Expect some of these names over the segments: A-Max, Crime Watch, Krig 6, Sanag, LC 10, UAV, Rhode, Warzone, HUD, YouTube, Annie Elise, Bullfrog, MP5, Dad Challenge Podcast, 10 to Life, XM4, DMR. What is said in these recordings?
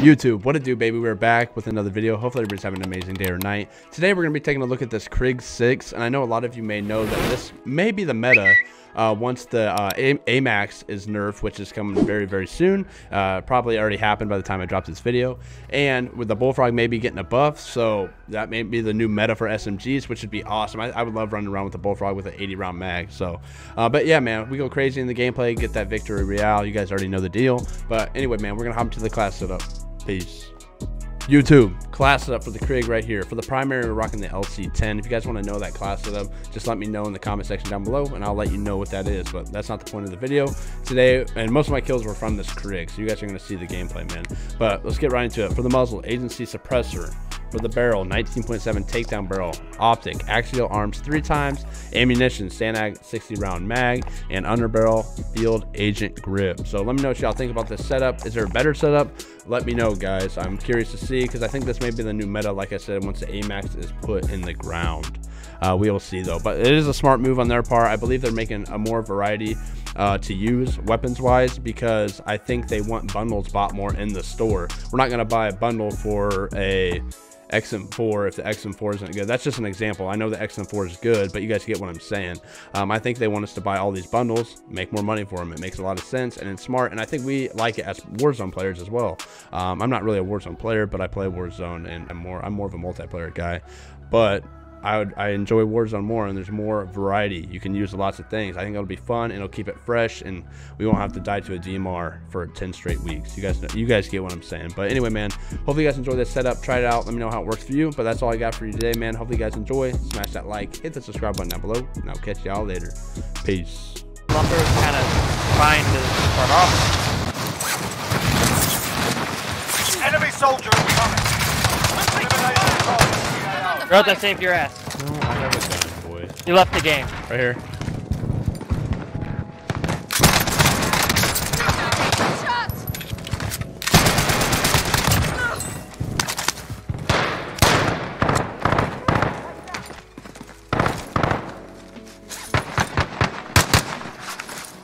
YouTube, what it do, baby? We're back with another video. Hopefully everybody's having an amazing day or night. Today we're gonna be taking a look at this Krig 6, and I know a lot of you may know that this may be the meta once the A-Max is nerfed, which is coming very soon. Probably already happened by the time I dropped this video. And with the Bullfrog maybe getting a buff, so that may be the new meta for SMGs, which would be awesome. I would love running around with the Bullfrog with an 80-round mag. So, but yeah, man, we go crazy in the gameplay, get that victory royale. You guys already know the deal. But anyway, man, we're gonna hop into the class setup. Peace. YouTube, class setup for the Krig right here. For the primary, we're rocking the LC 10. If you guys want to know that class setup, just let me know in the comment section down below, and I'll let you know what that is. But that's not the point of the video today, and most of my kills were from this Krig, so you guys are going to see the gameplay, man. But let's get right into it. For the muzzle, agency suppressor. For the barrel, 19.7 takedown barrel, optic, axial arms 3 times, ammunition, Sanag 60-round mag, and underbarrel field agent grip. So let me know what y'all think about this setup. Is there a better setup? Let me know, guys. I'm curious to see, because I think this may be the new meta, like I said, once the A-Max is put in the ground. We will see, though. But it is a smart move on their part. I believe they're making a more variety to use weapons-wise, because I think they want bundles bought more in the store. We're not going to buy a bundle for a XM4 if the XM4 isn't good. That's just an example. I know the XM4 is good, but you guys get what I'm saying. I think they want us to buy all these bundles, make more money for them. It makes a lot of sense, and it's smart, and I think we like it as Warzone players as well. I'm not really a Warzone player, but I play Warzone, and I'm more of a multiplayer guy. But I enjoy Warzone more, and there's more variety. You can use lots of things. I think it'll be fun, and it'll keep it fresh, and we won't have to die to a DMR for 10 straight weeks. You guys get what I'm saying. But anyway, man, hopefully you guys enjoy this setup. Try it out. Let me know how it works for you. But that's all I got for you today, man. Hopefully you guys enjoy. Smash that like, hit the subscribe button down below, and I'll catch y'all later. Peace. Lumber's kind of trying to start off. Enemy soldier coming. Roth, I saved your ass. No, I never got it, boy. You left the game. Right here.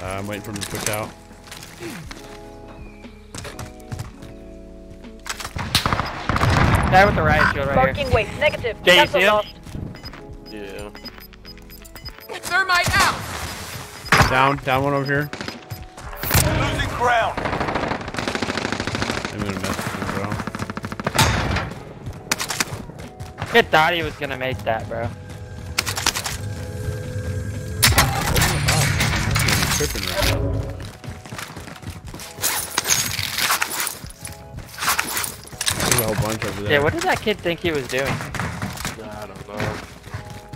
I'm waiting for him to push out. Guy with the riot shield right Barking here. Wave. Negative. Yeah, you see him? Yeah. Thermite out! Down one over here. Losing ground. I'm gonna mess with him, bro. I thought he was gonna make that, bro. Oh, tripping right now. Whole bunch over there. Yeah, what did that kid think he was doing? I don't know.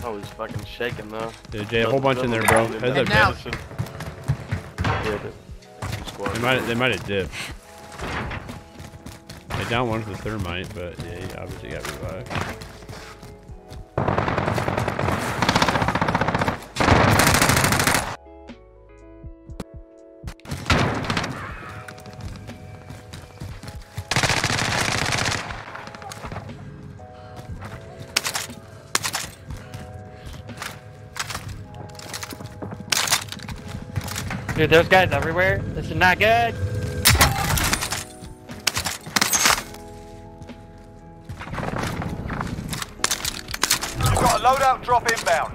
I was fucking shaking though. Dude, Jay, a whole bunch in there, bro. Heads up, Jay. Yeah, they might have dipped. They down one for the thermite, but yeah, he obviously got revived. Dude, those guys everywhere. This is not good. We've got a loadout drop inbound.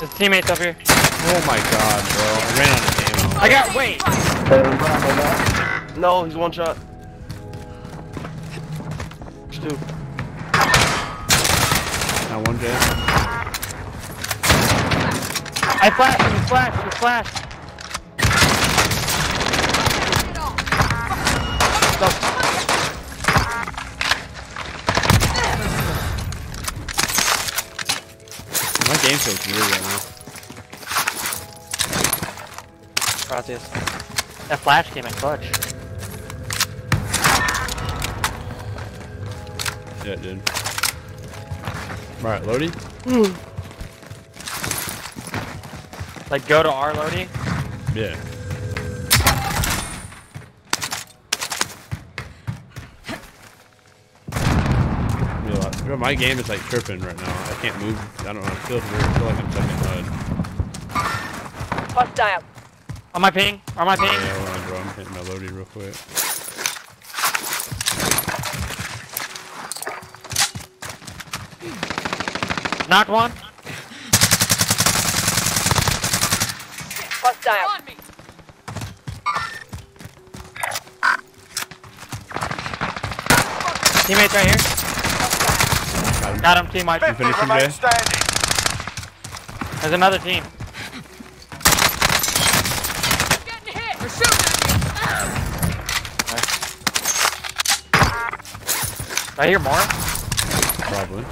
There's teammates up here. Oh my god, bro! I ran out of ammo. I got wait. No, he's one shot. Two. Not one, Jay. I flashed him, he flashed. My game feels weird right now. Process. That flash came in clutch. Yeah, it did. Alright, Lodi? Like, go to R, Lodi? Yeah. My game is like tripping right now. can't move. I don't know. I feel like I'm stuck in HUD. Hostile. On my ping. On my ping. Yeah, I'm hitting my loadie real quick. Knock one. Hostile. On me. Teammates right here. Got him, teammate. You finished him, Jay? There's another team. Getting hit. We're shooting at you. I hear more. Probably.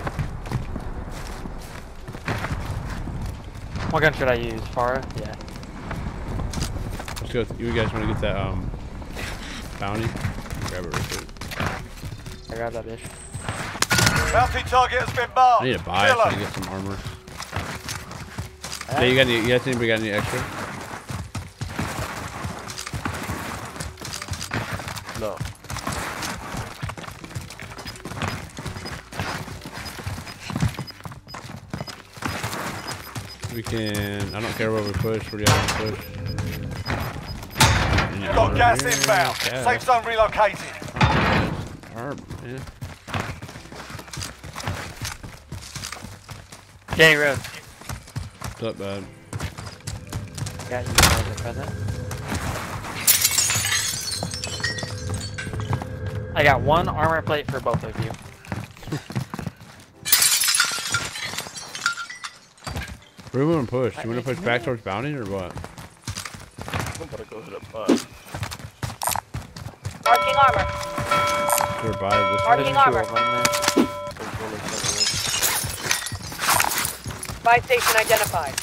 What gun should I use? Far? Yeah. Let's go. You guys want to get that bounty? Grab it real quick. I got that bitch. Healthy target has been marked. I need to buy it so I can get some armor. Yeah, you got any, you guys anybody got any extra? No. We can, I don't care where we push, where do you want to push? You've got gas inbound. Yeah. Safe zone relocated. Yeah. Gang road. What's up, bud? Got you guys a present. I got one armor plate for both of you. Where do we want to push? Do you want to push back towards bounty or what? I'm gonna go hit a butt. Marking armor. Marking armor. Buy station identified.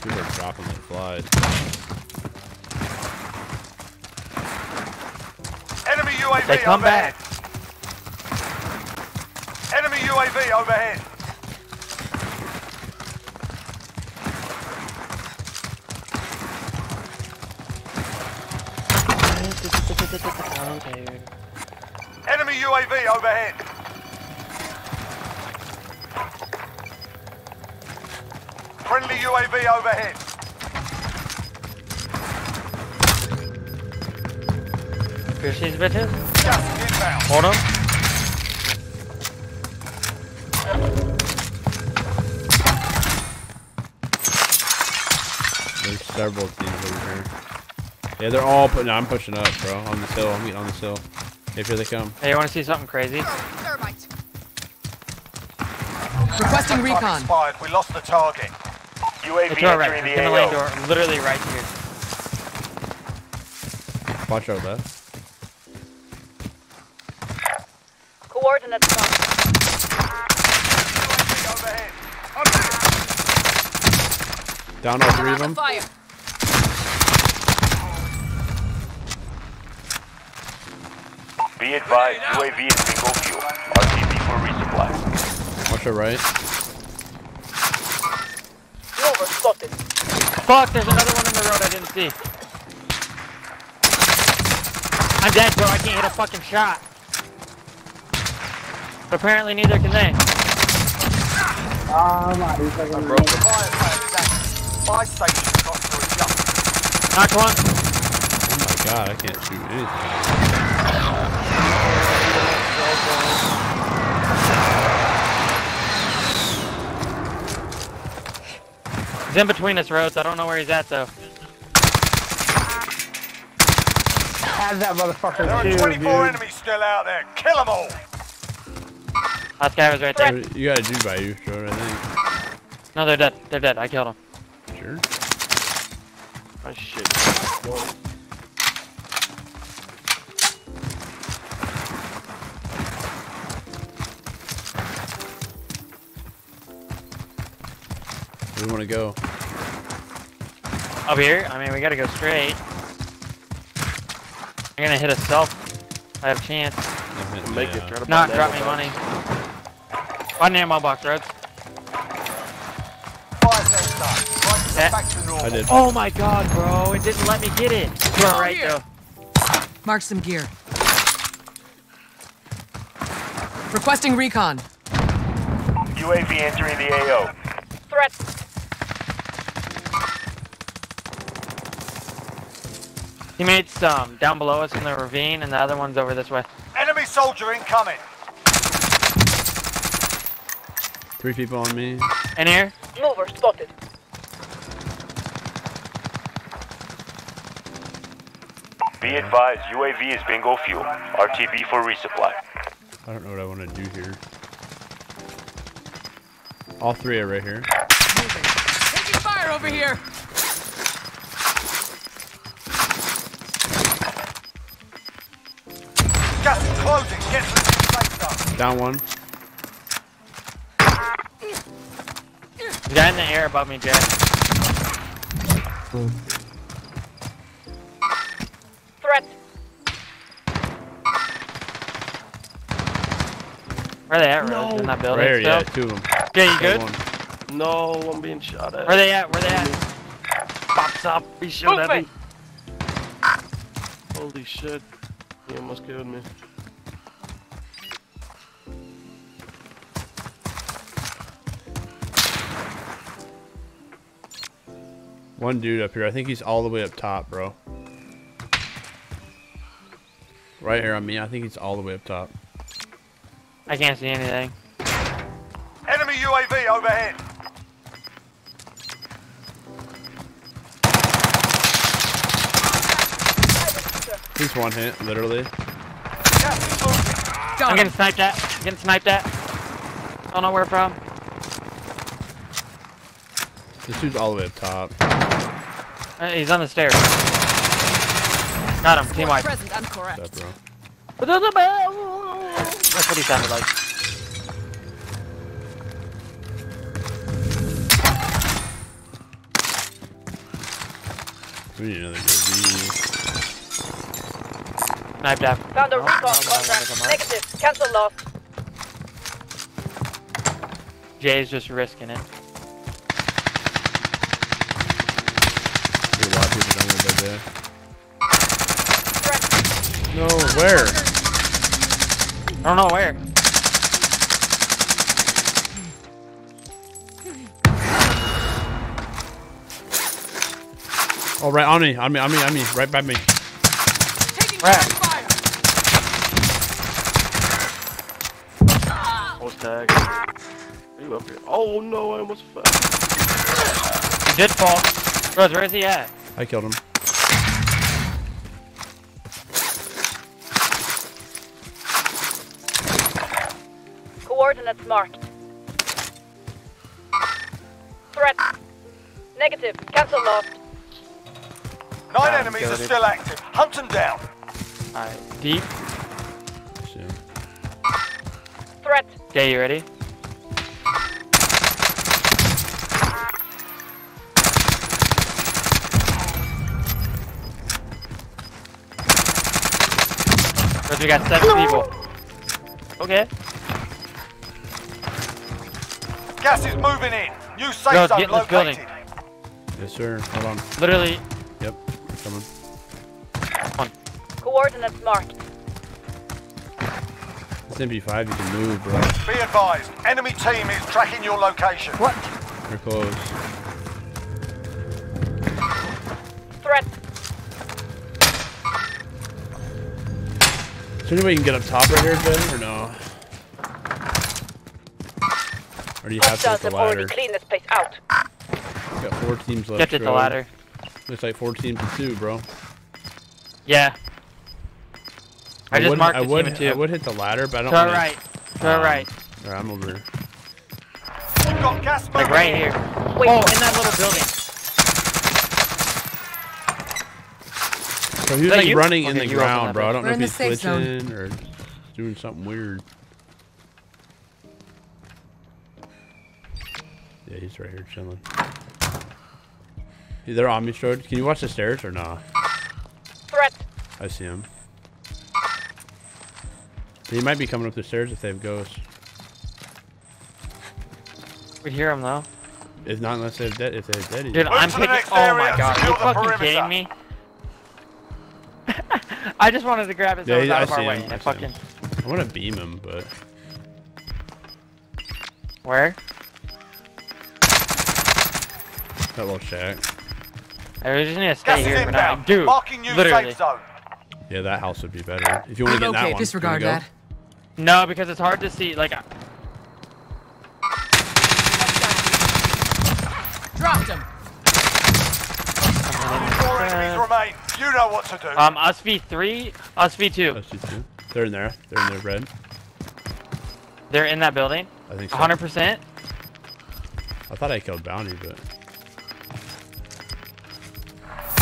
People are dropping the flies. Enemy UAV they come overhead. Back. Enemy UAV overhead. Enemy UAV overhead. Friendly UAV overhead. Pierce these bitches. Just inbound. Hold on. There's several teams over here. Yeah, they're all putting. No, I'm pushing up, bro. On this hill. I'm getting on this hill. Hey, here they come. Hey, you want to see something crazy? Requesting recon. Expired. We lost the target. UAV entering right. The AO. Door, literally right here. Watch out, left. Coordinates locked. UAV overhead. Up. Down all three of them. Fire. Be advised, UAV is bingo fuel. RTB for resupply. Watch your right. Overshot it. Fuck, there's another one in the road I didn't see. I'm dead, bro. I can't hit a fucking shot. But apparently neither can they. I'm broken. My station got through a jump. Knock one. Oh my god, I can't shoot anything. He's in between us, Rhodes. I don't know where he's at, though. Have that motherfucker. There are 24 enemies still out there. Kill them all. That guy was right there. You got a dude by you, sure, I think. No, they're dead. They're dead. I killed him. Sure. Oh, shit. Whoa. We want to go up here. I mean, we gotta go straight. I'm gonna hit a self. I have a chance. Make it. Try to not drop me money. Find the ammo box, Rhodes. I did. Oh my god, bro! It didn't let me get it. You're all right though. Mark some gear. Requesting recon. UAV entering the AO. Threat. Teammates down below us in the ravine, and the other one's over this way. Enemy soldier incoming. Three people on me. In here. Mover spotted. Be advised, UAV is bingo fuel. RTB for resupply. I don't know what I want to do here. All three are right here. Moving. Taking fire over here. Just closing. Get to the safe zone. Down one. The guy in the air above me, Jack. Threat. Where are they at, Rose? In that building? There, yeah, two of them. Yeah, you good? One. No, I'm being shot at. Where they at? Where they at? Pops up, he shot at me. Holy shit. He almost killed me. One dude up here. I think he's all the way up top, bro. Right here on me. I think he's all the way up top. I can't see anything. Enemy UAV overhead. He's one hit, literally. I'm getting sniped at. I'm getting sniped at. I don't know where from. This dude's all the way up top. He's on the stairs. Got him. Team wipe. That's what he sounded like. We need another UAV. Knife down. Found a recon contract. Negative. Cancel loss. Jay's just risking it. No, where? I don't know where. Oh, right on me, right by me. Taking fire. Close tag. Are you up here? Oh no, I almost fell. He did fall. Rose, where is he at? I killed him. Coordinates marked. Threat. Negative. Cancel lost. Nine enemies are still active. Hunt them down. Alright. Deep. Sure. Threat. Okay, you ready? We got seven people. Okay. Gas is moving in. New safe zone located. Building. Yes, sir. Hold on. Literally. Yep. Coming. On. Coordinates marked. It's MP5. You can move, bro. Be advised. Enemy team is tracking your location. What? They're close. Threat. Is there any way you can get up top right here, Ben, or no? Or do you have to get the ladder? Clean this place out. We got four teams left. Get the ladder. Looks like four teams to two, bro. Yeah. I just marked the team. I would hit the ladder, but I don't. Alright. Alright. Alright, I'm over here. You've got gas moving. Like right here. Wait, oh, in that little building. So he was like running in the ground, bro. I don't know if he's glitching or doing something weird. Yeah, he's right here chilling. They're on me, Strode. Can you watch the stairs or not? Threat. I see him. He might be coming up the stairs if they have ghosts. We hear him though. If not, unless they're dead. If they're dead, he's... Dude, I'm picking. Oh my god! Are you fucking kidding me? I just wanted to grab his nose out of our way. I fucking... I want to beam him, but Where? That little shack. I just need to stay here, but I do. Literally. Yeah, that house would be better. If you want to get that one. Okay, disregard that. No, because it's hard to see. Like. Dropped him. Four enemies remain. You know what to do. Us v3, us v2. They're in there. They're in there, red. They're in that building. I think so. 100%. I thought I killed Bounty, but.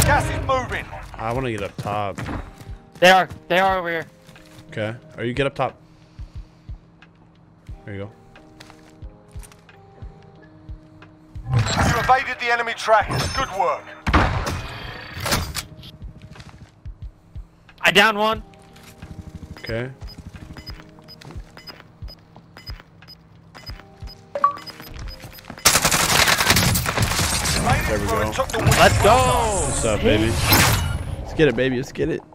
Gas is moving. I want to get up top. They are. They are over here. Okay. Are you get up top? There you go. You evaded the enemy trackers. Good work. I downed one. Okay. There we go. Let's go. What's up, baby? Let's get it, baby. Let's get it.